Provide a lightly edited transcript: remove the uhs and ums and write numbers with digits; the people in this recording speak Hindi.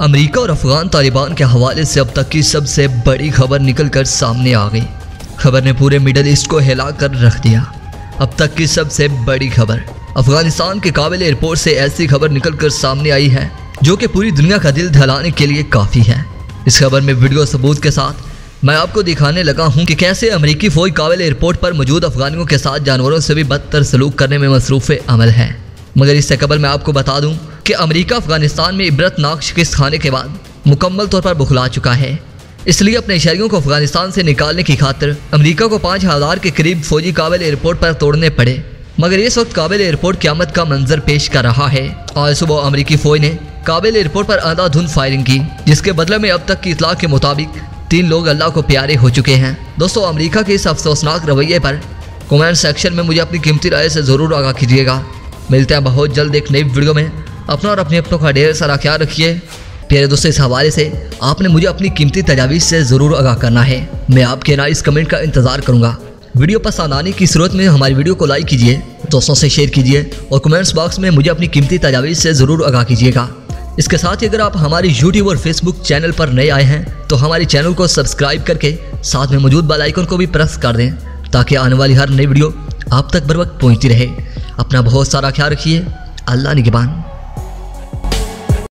अमेरिका और अफगान तालिबान के हवाले से अब तक की सबसे बड़ी खबर निकलकर सामने आ गई। खबर ने पूरे मिडल ईस्ट को हिला कर रख दिया। अब तक की सबसे बड़ी खबर अफगानिस्तान के काबुल एयरपोर्ट से ऐसी खबर निकलकर सामने आई है जो कि पूरी दुनिया का दिल दहलाने के लिए काफ़ी है। इस खबर में वीडियो सबूत के साथ मैं आपको दिखाने लगा हूं कि कैसे अमेरिकी फ़ौज काबुल एयरपोर्ट पर मौजूद अफगानियों के साथ जानवरों से भी बदतर सलूक करने में मसरूफ़ अमल है। मगर इससे कबल मैं आपको बता दूं कि अमेरिका अफगानिस्तान में इबरतनाक शिकस्त खाने के बाद मुकम्मल तौर पर बुखला चुका है। इसलिए अपने शहरियों को अफगानिस्तान से निकालने की खातिर अमेरिका को 5000 के करीब फौजी काबुल एयरपोर्ट पर तोड़ने पड़े। मगर इस वक्त काबुल एयरपोर्ट क़यामत का मंजर पेश कर रहा है। आज सुबह अमेरिकी फ़ौज ने काबुल एयरपोर्ट पर अंधाधुंध फायरिंग की, जिसके बदले में अब तक की इतला के मुताबिक 3 लोग अल्लाह को प्यारे हो चुके हैं। दोस्तों, अमेरिका के इस अफसोसनाक रवैये पर कमेंट सेक्शन में मुझे अपनी कीमती राय से ज़रूर आगाह कीजिएगा। मिलते हैं बहुत जल्द एक नई वीडियो में। अपना और अपने अपनों का ढेर सारा ख्याल रखिए। प्यारे दोस्तों, इस हवाले से आपने मुझे अपनी कीमती तजावीज़ से ज़रूर आगाह करना है। मैं आपके नाइस कमेंट का इंतज़ार करूँगा। वीडियो पसंद आने की सूरत में हमारी वीडियो को लाइक कीजिए, दोस्तों से शेयर कीजिए और कमेंट्स बॉक्स में मुझे अपनी कीमती तजावीज़ से ज़रूर आगाह कीजिएगा। इसके साथ ही अगर आप हमारे यूट्यूब और फेसबुक चैनल पर नए आए हैं तो हमारे चैनल को सब्सक्राइब करके साथ में मौजूद बेल आइकन को भी प्रेस कर दें ताकि आने वाली हर नई वीडियो आप तक बर वक्त पहुँचती रहे। अपना बहुत सारा ख्याल रखिए। अल्लाह निगहबान।